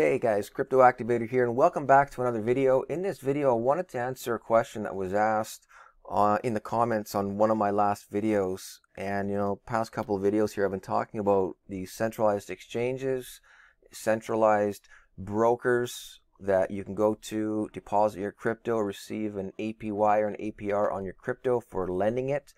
Hey guys, Crypto Activator here, and welcome back to another video. In this video, I wanted to answer a question that was asked in the comments on one of my last videos. And you know, past couple of videos here, I've been talking about the centralized exchanges, centralized brokers that you can go to, deposit your crypto, receive an APY or an APR on your crypto for lending it.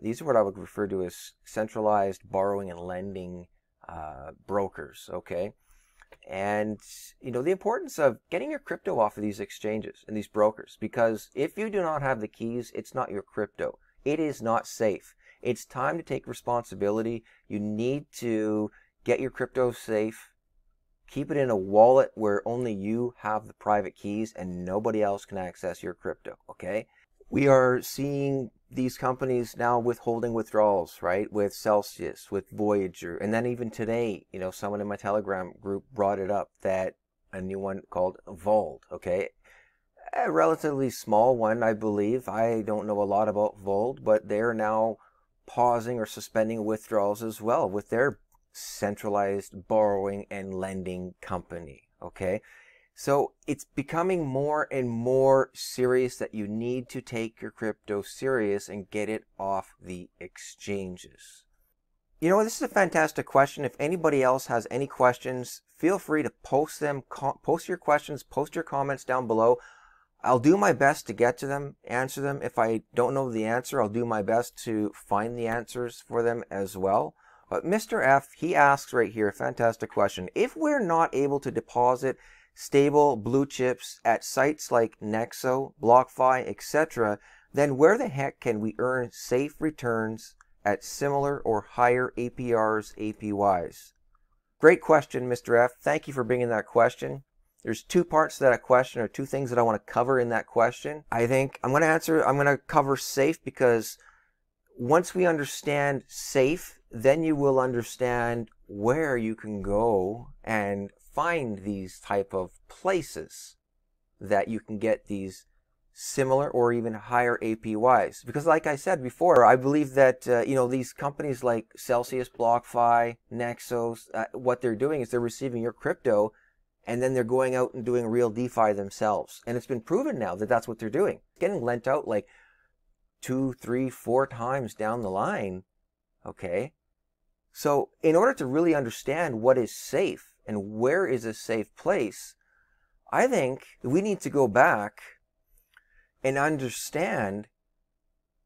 These are what I would refer to as centralized borrowing and lending brokers, okay? And you know the importance of getting your crypto off of these exchanges and these brokers, because if you do not have the keys, it's not your crypto. It is not safe. It's time to take responsibility. You need to get your crypto safe, keep it in a wallet where only you have the private keys and nobody else can access your crypto, okay? We are seeing these companies now withholding withdrawals, right? With Celsius, with Voyager, and then even today, you know, someone in my Telegram group brought it up, that a new one called Vold, okay? A relatively small one, I believe. I don't know a lot about Vold, but they're now pausing or suspending withdrawals as well with their centralized borrowing and lending company, okay? So it's becoming more and more serious that you need to take your crypto serious and get it off the exchanges. You know, this is a fantastic question. If anybody else has any questions, feel free to post them, post your questions, post your comments down below. I'll do my best to get to them, answer them. If I don't know the answer, I'll do my best to find the answers for them as well. But Mr. F, he asks right here, a fantastic question. If we're not able to deposit stable blue chips at sites like Nexo, BlockFi, etc., then where the heck can we earn safe returns at similar or higher APRs, APYs? Great question, Mr. F. Thank you for bringing that question. There's two parts to that question, or two things that I want to cover in that question. I think I'm going to cover safe, because once we understand safe, then you will understand where you can go and find these type of places that you can get these similar or even higher APYs. Because like I said before, I believe that you know, these companies like Celsius, BlockFi, Nexo, what they're doing is they're receiving your crypto and then they're going out and doing real DeFi themselves. And it's been proven now that that's what they're doing. It's getting lent out like 2, 3, 4 times down the line, okay? So in order to really understand what is safe and where is a safe place, I think we need to go back and understand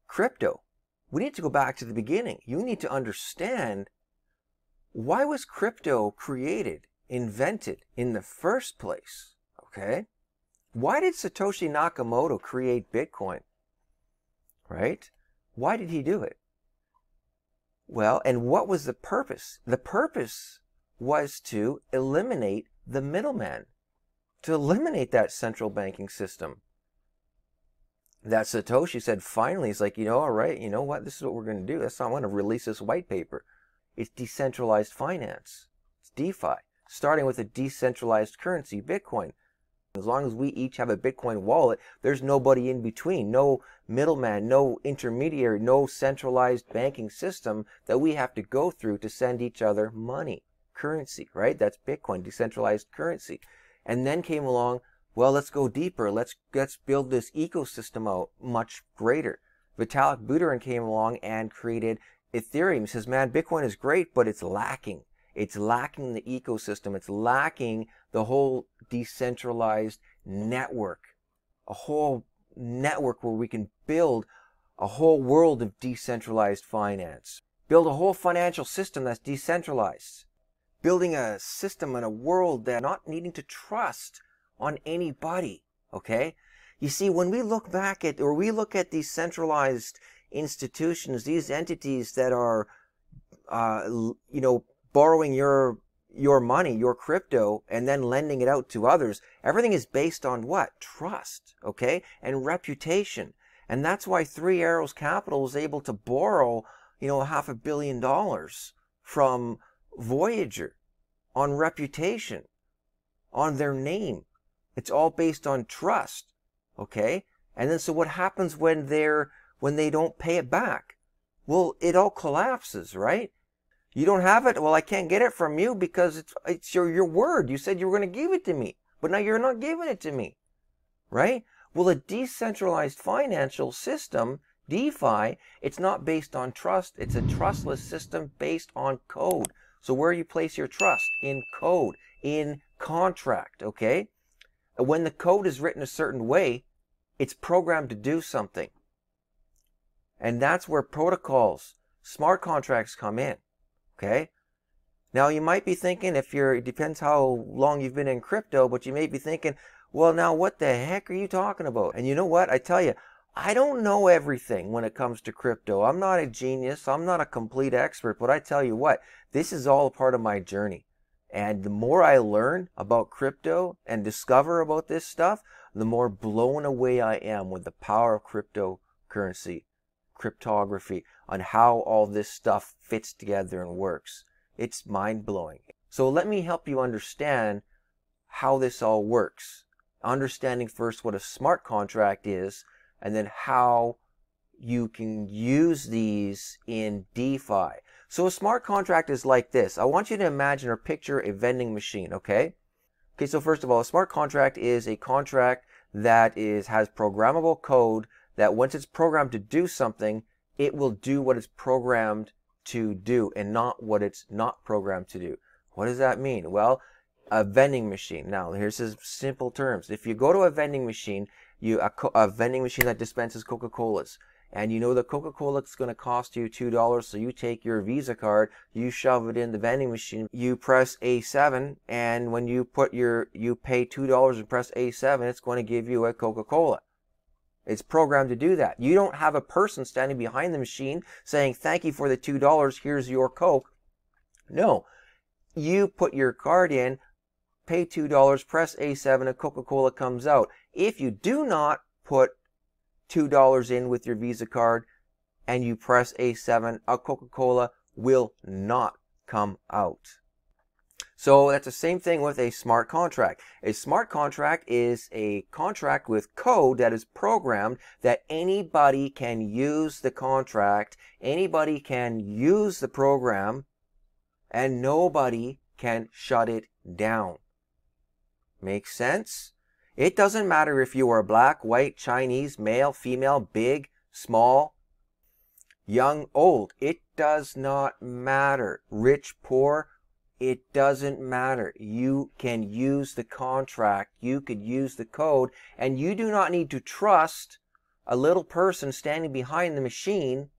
crypto. We need to go back to the beginning. You need to understand, why was crypto created, invented in the first place, okay? Why did Satoshi Nakamoto create Bitcoin, right? Why did he do it? Well, and what was the purpose? The purpose was to eliminate the middleman, to eliminate that central banking system. That Satoshi said, finally, he's like, you know, all right, you know what, this is what we're going to do. That's how I'm going to release this white paper. It's decentralized finance. It's DeFi, starting with a decentralized currency, Bitcoin. As long as we each have a Bitcoin wallet, there's nobody in between, no middleman, no intermediary, no centralized banking system that we have to go through to send each other money. Currency, right? That's Bitcoin, decentralized currency. And then came along, well, let's go deeper. Let's build this ecosystem out much greater. Vitalik Buterin came along and created Ethereum. He says, man, Bitcoin is great, but it's lacking. It's lacking the ecosystem. It's lacking the whole decentralized network, a whole network where we can build a whole world of decentralized finance, build a whole financial system that's decentralized. Building a system and a world that not needing to trust on anybody, okay? You see, when we look back at, or we look at these centralized institutions, these entities that are, you know, borrowing your money, your crypto, and then lending it out to others, everything is based on what? Trust, okay? And reputation. And that's why Three Arrows Capital was able to borrow, you know, $500 million from Voyager on reputation, on their name. It's all based on trust, okay? And then so what happens when they don't pay it back? Well, it all collapses, right? You don't have it? Well, I can't get it from you because it's your word. You said you were going to give it to me, but now you're not giving it to me, right? Well, a decentralized financial system, DeFi, it's not based on trust. It's a trustless system based on code. So where you place your trust? In code, in contract, okay? When the code is written a certain way, it's programmed to do something. And that's where protocols, smart contracts come in, okay? Now you might be thinking, it depends how long you've been in crypto, but you may be thinking, well, now what the heck are you talking about? And you know what? I tell you, I don't know everything when it comes to crypto. I'm not a genius. I'm not a complete expert, but I tell you what, this is all a part of my journey. And the more I learn about crypto and discover about this stuff, the more blown away I am with the power of cryptocurrency, cryptography, on how all this stuff fits together and works. It's mind-blowing. So let me help you understand how this all works. Understanding first what a smart contract is, and then how you can use these in DeFi. So a smart contract is like this. I want you to imagine or picture a vending machine, okay? Okay, so first of all, a smart contract is a contract that has programmable code that once it's programmed to do something, it will do what it's programmed to do and not what it's not programmed to do. What does that mean? Well, a vending machine. Now, here's some simple terms. If you go to a vending machine, a vending machine that dispenses Coca-Colas, and you know the Coca-Cola is going to cost you $2, so you take your Visa card, you shove it in the vending machine, you press A7, and when you put you pay $2 and press A7, it's going to give you a Coca-Cola. It's programmed to do that. You don't have a person standing behind the machine saying, thank you for the $2, here's your Coke. No, you put your card in, pay $2, press A7, and Coca-Cola comes out. If you do not put $2 in with your Visa card and you press A7, a Coca-Cola will not come out. So that's the same thing with a smart contract. A smart contract is a contract with code that is programmed that anybody can use the contract, anybody can use the program, and nobody can shut it down. Makes sense? It doesn't matter if you are black, white, Chinese, male, female, big, small, young, old. It does not matter. Rich, poor, it doesn't matter. You can use the contract. You could use the code, and you do not need to trust a little person standing behind the machine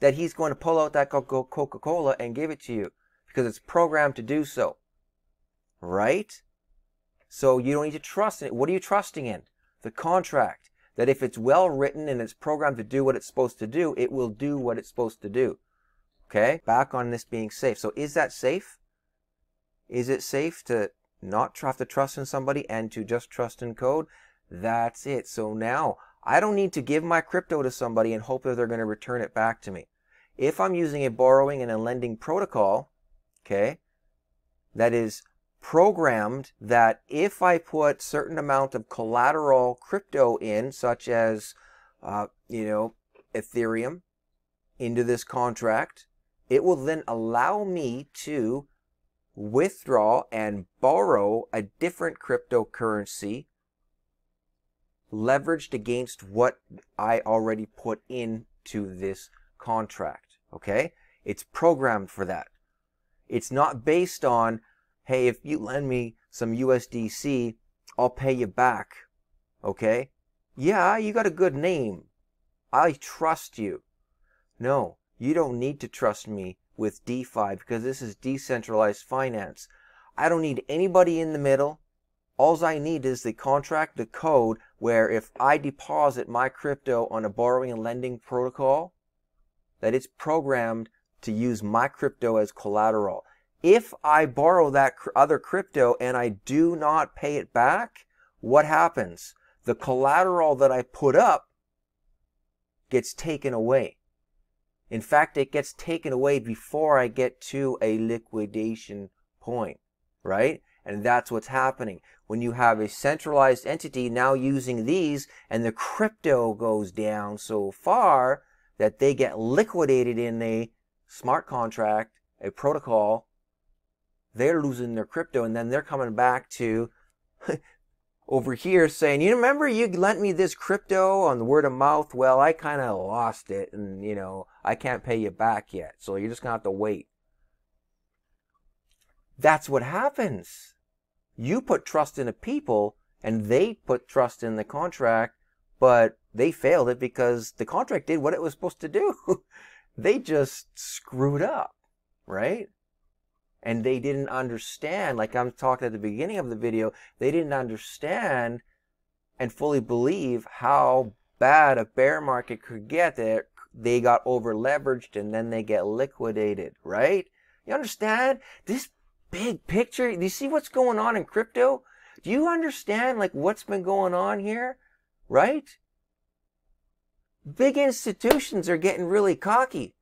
that he's going to pull out that Coca-Cola and give it to you because it's programmed to do so, right? So you don't need to trust in it. What are you trusting in? The contract. That if it's well written and it's programmed to do what it's supposed to do, it will do what it's supposed to do. Okay? Back on this being safe. So is that safe? Is it safe to not have to trust in somebody and to just trust in code? That's it. So now I don't need to give my crypto to somebody and hope that they're going to return it back to me. If I'm using a borrowing and a lending protocol, okay, that is programmed that if I put certain amount of collateral crypto in, such as, Ethereum into this contract, it will then allow me to withdraw and borrow a different cryptocurrency leveraged against what I already put into this contract, okay? It's programmed for that. It's not based on, hey, if you lend me some USDC, I'll pay you back, okay? Yeah, you got a good name. I trust you. No, you don't need to trust me with DeFi because this is decentralized finance. I don't need anybody in the middle. All I need is the contract, the code, where if I deposit my crypto on a borrowing and lending protocol, that it's programmed to use my crypto as collateral. If I borrow that other crypto and I do not pay it back, what happens? The collateral that I put up gets taken away. In fact, it gets taken away before I get to a liquidation point, right? And that's what's happening. When you have a centralized entity now using these and the crypto goes down so far that they get liquidated in a smart contract, a protocol, they're losing their crypto, and then they're coming back to over here saying, you remember you lent me this crypto on the word of mouth? Well, I kind of lost it, and you know, I can't pay you back yet, so you're just gonna have to wait. That's what happens. You put trust in the people, and they put trust in the contract, but they failed it because the contract did what it was supposed to do. They just screwed up, right? And they didn't understand, like I'm talking at the beginning of the video, they didn't understand and fully believe how bad a bear market could get. They got over leveraged and then they get liquidated, right? You understand this big picture? Do you see what's going on in crypto? Do you understand like what's been going on here, right? Big institutions are getting really cocky.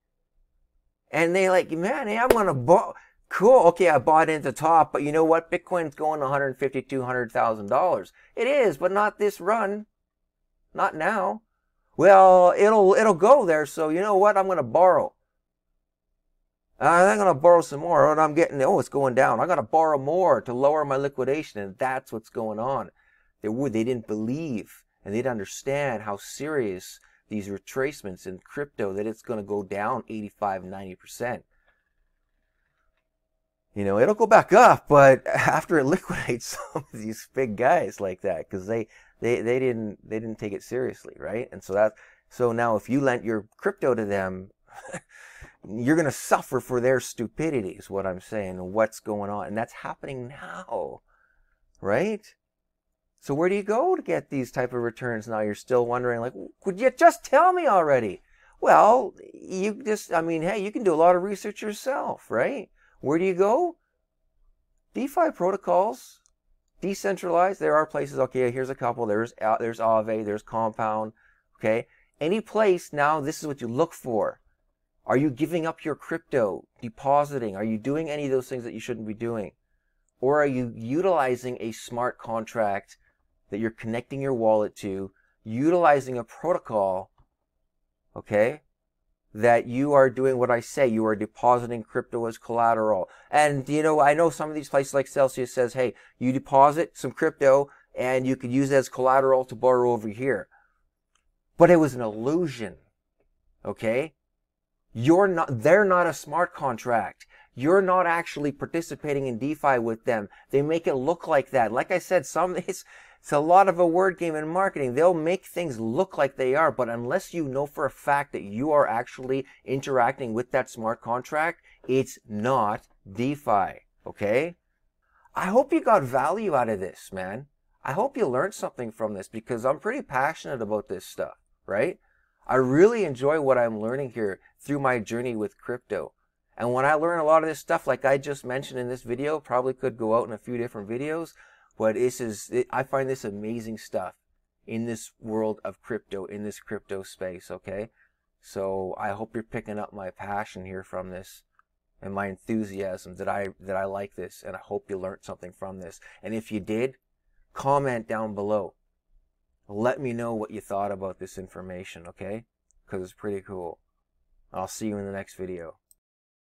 And they like, man, hey, I'm gonna buy. Cool, okay, I bought into top, but you know what? Bitcoin's going $150,000, $200,000. It is, but not this run. Not now. Well, it'll go there, so you know what? I'm going to borrow. I'm going to borrow some more, and I'm getting, oh, it's going down. I got to borrow more to lower my liquidation, and that's what's going on. They didn't believe, and they didn't understand how serious these retracements in crypto, that it's going to go down 85, 90%. You know, it'll go back up, but after it liquidates some of these big guys like that, because they didn't take it seriously, right? And so now if you lent your crypto to them, you're gonna suffer for their stupidity, is what I'm saying, and what's going on. And that's happening now, right? So where do you go to get these type of returns now? You're still wondering, like, could you just tell me already? Well, you just, I mean, hey, you can do a lot of research yourself, right? Where do you go? DeFi protocols, decentralized. There are places, okay, here's a couple. There's Aave, there's Compound, okay? Any place now, this is what you look for. Are you giving up your crypto, depositing? Are you doing any of those things that you shouldn't be doing? Or are you utilizing a smart contract that you're connecting your wallet to, utilizing a protocol, okay? That you are doing what I say, you are depositing crypto as collateral. And you know, I know some of these places like Celsius says, hey, you deposit some crypto and you could use it as collateral to borrow over here. But it was an illusion, okay? They're not a smart contract. You're not actually participating in DeFi with them. They make it look like that. Like I said, it's a lot of a word game in marketing. They'll make things look like they are, but unless you know for a fact that you are actually interacting with that smart contract, it's not DeFi, okay? I hope you got value out of this, man. I hope you learned something from this, because I'm pretty passionate about this stuff, right? I really enjoy what I'm learning here through my journey with crypto. And when I learn a lot of this stuff, like I just mentioned in this video, probably could go out in a few different videos, but I find this amazing stuff in this world of crypto, in this crypto space, okay? So I hope you're picking up my passion here from this and my enthusiasm that I like this, and I hope you learned something from this. And if you did, comment down below. Let me know what you thought about this information, okay? Because it's pretty cool. I'll see you in the next video.